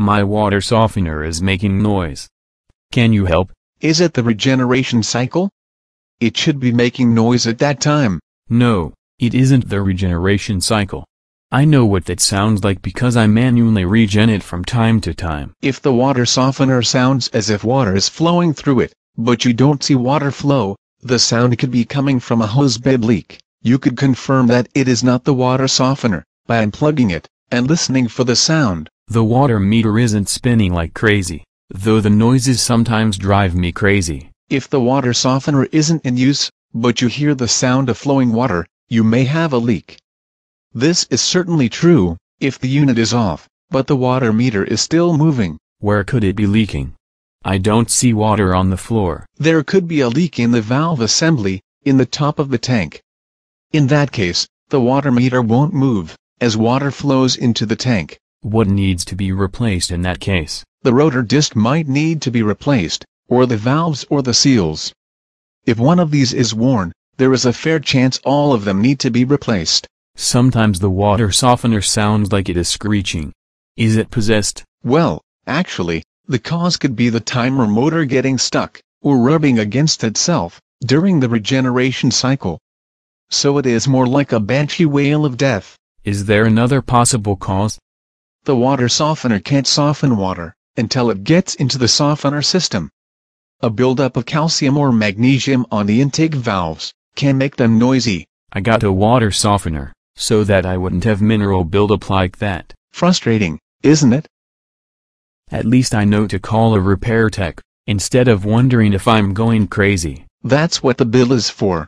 My water softener is making noise. Can you help? Is it the regeneration cycle? It should be making noise at that time. No, it isn't the regeneration cycle. I know what that sounds like because I manually regen it from time to time. If the water softener sounds as if water is flowing through it, but you don't see water flow, the sound could be coming from a hosebed leak. You could confirm that it is not the water softener by unplugging it and listening for the sound. The water meter isn't spinning like crazy, though the noises sometimes drive me crazy. If the water softener isn't in use, but you hear the sound of flowing water, you may have a leak. This is certainly true if the unit is off, but the water meter is still moving. Where could it be leaking? I don't see water on the floor. There could be a leak in the valve assembly, in the top of the tank. In that case, the water meter won't move, as water flows into the tank. What needs to be replaced in that case? The rotor disc might need to be replaced, or the valves or the seals. If one of these is worn, there is a fair chance all of them need to be replaced. Sometimes the water softener sounds like it is screeching. Is it possessed? Well, actually, the cause could be the timer motor getting stuck, or rubbing against itself, during the regeneration cycle. So it is more like a banshee wail of death. Is there another possible cause? The water softener can't soften water, until it gets into the softener system. A buildup of calcium or magnesium on the intake valves can make them noisy. I got a water softener, so that I wouldn't have mineral buildup like that. Frustrating, isn't it? At least I know to call a repair tech, instead of wondering if I'm going crazy. That's what the bill is for.